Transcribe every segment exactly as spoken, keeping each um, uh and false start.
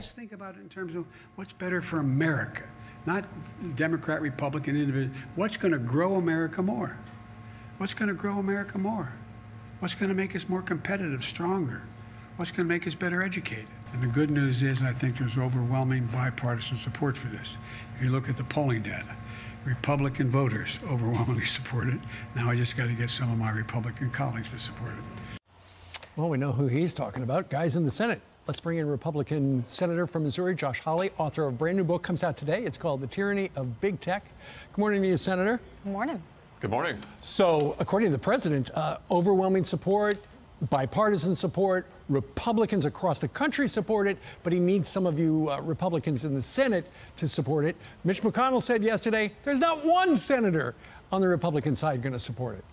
just think about it in terms of what's better for America, not Democrat, Republican, individual. What's going to grow America more? What's going to grow America more? What's going to make us more competitive, stronger? What's going to make us better educated? And the good news is, and I think there's overwhelming bipartisan support for this. If you look at the polling data, Republican voters overwhelmingly support it. Now I just got to get some of my Republican colleagues to support it. Well, we know who he's talking about, guys in the Senate. Let's bring in Republican Senator from Missouri, Josh Hawley, author of a brand new book, comes out today. It's called The Tyranny of Big Tech. Good morning to you, Senator. Good morning. Good morning. So, according to the president, uh, overwhelming support, bipartisan support, Republicans across the country support it, but he needs some of you uh, Republicans in the Senate to support it. Mitch McConnell said yesterday, there's not one senator on the Republican side going to support it.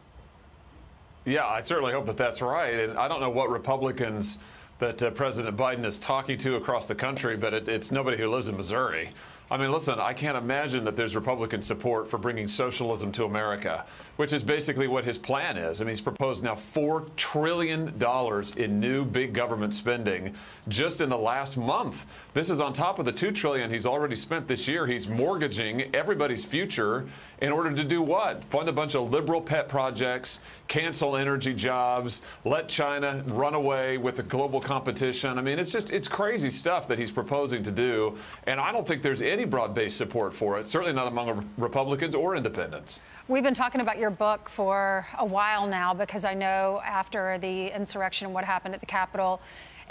Yeah, I certainly hope that that's right. And I don't know what Republicans that uh, President Biden is talking to across the country, but it, it's nobody who lives in Missouri. I mean, listen, I can't imagine that there's Republican support for bringing socialism to America, which is basically what his plan is. I mean, he's proposed now four trillion dollars in new big government spending just in the last month. This is on top of the two trillion dollars he's already spent this year. He's mortgaging everybody's future in order to do what? Fund a bunch of liberal pet projects, cancel energy jobs, let China run away with the global competition. I mean, it's just, it's crazy stuff that he's proposing to do, and I don't think there's any broad-based support for it, certainly not among Republicans or independents. We've been talking about your book for a while now, because I know after the insurrection and what happened at the Capitol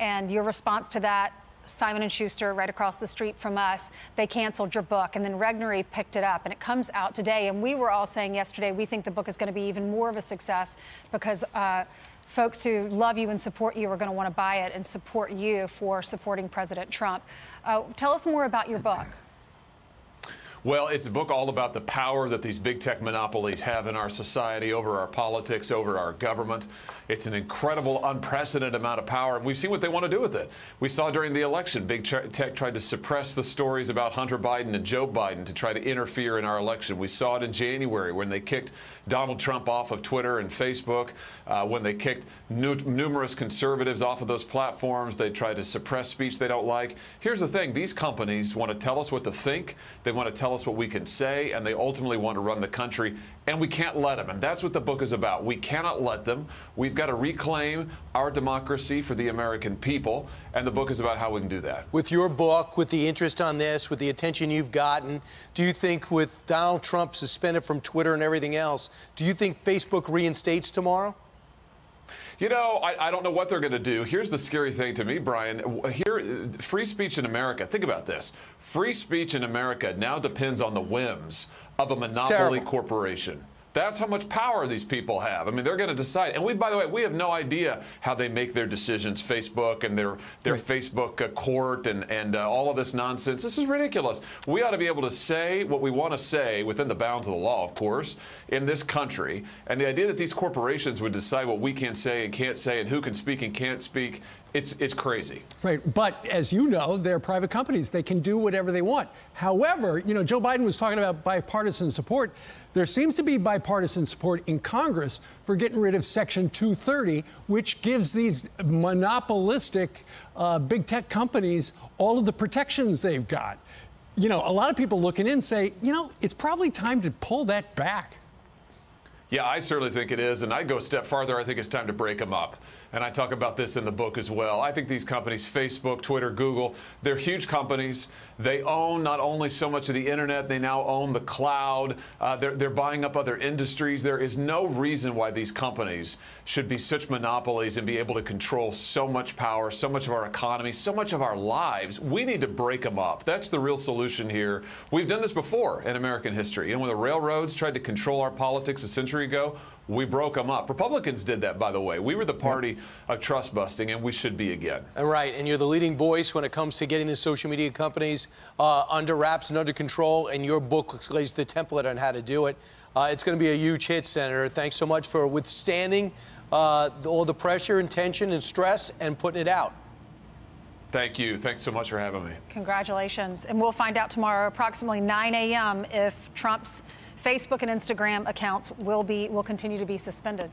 and your response to that, Simon and Schuster, right across the street from us, they canceled your book, and then Regnery picked it up, and it comes out today. And we were all saying yesterday, we think the book is going to be even more of a success because uh, folks who love you and support you are going to want to buy it and support you for supporting President Trump. Uh, tell us more about your book. Well, it's a book all about the power that these big tech monopolies have in our society, over our politics, over our government. It's an incredible, unprecedented amount of power, and we've seen what they want to do with it. We saw during the election, big tech tried to suppress the stories about Hunter Biden and Joe Biden to try to interfere in our election. We saw it in January when they kicked Donald Trump off of Twitter and Facebook, uh, when they kicked new numerous conservatives off of those platforms. They tried to suppress speech they don't like. Here's the thing. These companies want to tell us what to think. They want to tell us us what we can say, and they ultimately want to run the country, and we can't let them. And that's what the book is about. We cannot let them. We've got to reclaim our democracy for the American people, and the book is about how we can do that. With your book, with the interest on this, with the attention you've gotten, do you think with Donald Trump suspended from Twitter and everything else, do you think Facebook reinstates tomorrow? You know, I, I don't know what they're going to do. Here's the scary thing to me, Brian. Here, free speech in America. Think about this. Free speech in America now depends on the whims of a monopoly corporation. That's how much power these people have. I mean, they're going to decide. And we, by the way, we have no idea how they make their decisions, Facebook and their, their right. Facebook uh, court and, and uh, all of this nonsense. This is ridiculous. We ought to be able to say what we want to say within the bounds of the law, of course, in this country. And the idea that these corporations would decide what we can say and can't say and who can speak and can't speak, it's, it's crazy. Right. But as you know, they're private companies. They can do whatever they want. However, you know, Joe Biden was talking about bipartisan support. There seems to be bipartisan support in Congress for getting rid of Section two thirty, which gives these monopolistic uh, big tech companies all of the protections they've got. You know, a lot of people looking in say, you know, it's probably time to pull that back. Yeah, I certainly think it is, and I go a step farther. I think it's time to break them up, and I talk about this in the book as well. I think these companies, Facebook, Twitter, Google, they're huge companies. They own not only so much of the internet, they now own the cloud. Uh, they're, they're buying up other industries. There is no reason why these companies should be such monopolies and be able to control so much power, so much of our economy, so much of our lives. We need to break them up. That's the real solution here. We've done this before in American history. You know, when the railroads tried to control our politics a century ago, we broke them up. Republicans did that, by the way. We were the party of trust busting, and we should be again. All right, and you're the leading voice when it comes to getting the social media companies uh, under wraps and under control, and your book lays the template on how to do it. Uh, it's going to be a huge hit, Senator. Thanks so much for withstanding uh, all the pressure and tension and stress and putting it out. Thank you. Thanks so much for having me. Congratulations. And we'll find out tomorrow, approximately nine A M, if Trump's Facebook and Instagram accounts will be will continue to be suspended.